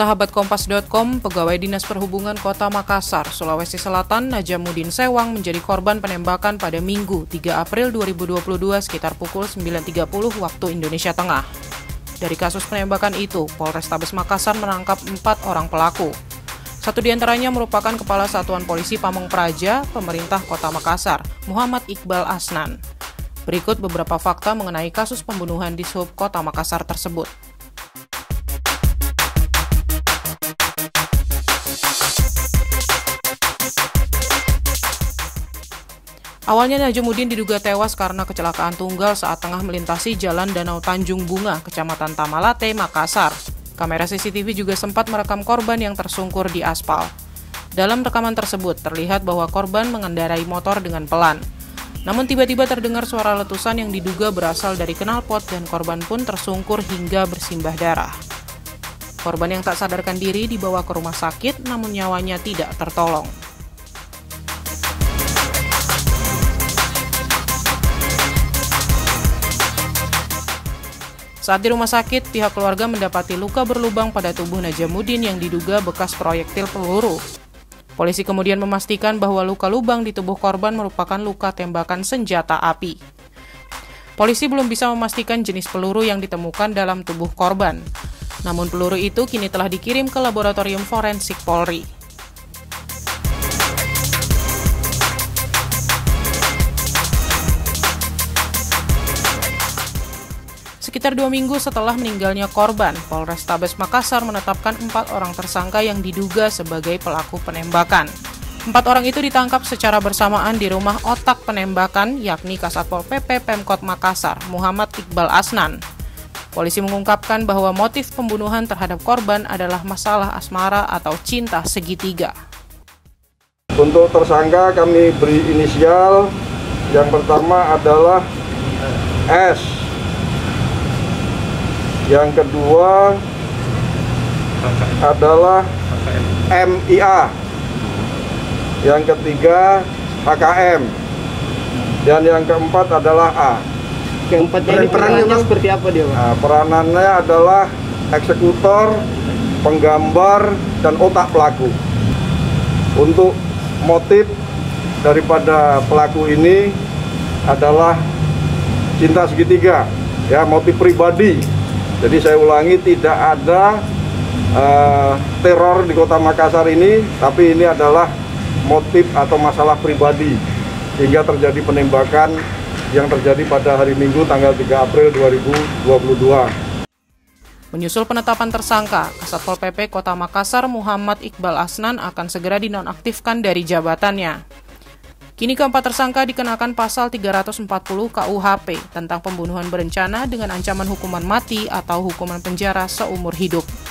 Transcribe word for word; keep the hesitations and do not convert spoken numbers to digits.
Sahabat Kompas titik com, pegawai Dinas Perhubungan Kota Makassar, Sulawesi Selatan, Najamuddin Sewang menjadi korban penembakan pada Minggu tiga April dua ribu dua puluh dua sekitar pukul sembilan tiga puluh waktu Indonesia Tengah. Dari kasus penembakan itu, Polrestabes Makassar menangkap empat orang pelaku. Satu diantaranya merupakan Kepala Satuan Polisi Pamong Praja, Pemerintah Kota Makassar, Muhammad Iqbal Asnan. Berikut beberapa fakta mengenai kasus pembunuhan di Sub Kota Makassar tersebut. Awalnya Najamuddin diduga tewas karena kecelakaan tunggal saat tengah melintasi Jalan Danau Tanjung Bunga, Kecamatan Tamalate, Makassar. Kamera C C T V juga sempat merekam korban yang tersungkur di aspal. Dalam rekaman tersebut, terlihat bahwa korban mengendarai motor dengan pelan. Namun tiba-tiba terdengar suara letusan yang diduga berasal dari knalpot dan korban pun tersungkur hingga bersimbah darah. Korban yang tak sadarkan diri dibawa ke rumah sakit, namun nyawanya tidak tertolong. Saat di rumah sakit, pihak keluarga mendapati luka berlubang pada tubuh Najamuddin yang diduga bekas proyektil peluru. Polisi kemudian memastikan bahwa luka lubang di tubuh korban merupakan luka tembakan senjata api. Polisi belum bisa memastikan jenis peluru yang ditemukan dalam tubuh korban. Namun peluru itu kini telah dikirim ke Laboratorium Forensik Polri. Sekitar dua minggu setelah meninggalnya korban, Polrestabes Makassar menetapkan empat orang tersangka yang diduga sebagai pelaku penembakan. Empat orang itu ditangkap secara bersamaan di rumah otak penembakan, yakni Kasatpol P P Pemkot Makassar, Muhammad Iqbal Asnan. Polisi mengungkapkan bahwa motif pembunuhan terhadap korban adalah masalah asmara atau cinta segitiga. Untuk tersangka kami beri inisial, yang pertama adalah S. Yang kedua adalah M I A. Yang ketiga H K M. Dan yang keempat adalah A. Yang keempat ini peranannya seperti apa dia, Pak? Nah, peranannya adalah eksekutor, penggambar, dan otak pelaku. Untuk motif daripada pelaku ini adalah cinta segitiga, ya, motif pribadi. Jadi saya ulangi, tidak ada uh, teror di Kota Makassar ini, tapi ini adalah motif atau masalah pribadi, sehingga terjadi penembakan yang terjadi pada hari Minggu tanggal tiga April dua ribu dua puluh dua. Menyusul penetapan tersangka, Kasatpol P P Kota Makassar Muhammad Iqbal Asnan akan segera dinonaktifkan dari jabatannya. Kini keempat tersangka dikenakan pasal tiga ratus empat puluh K U H P tentang pembunuhan berencana dengan ancaman hukuman mati atau hukuman penjara seumur hidup.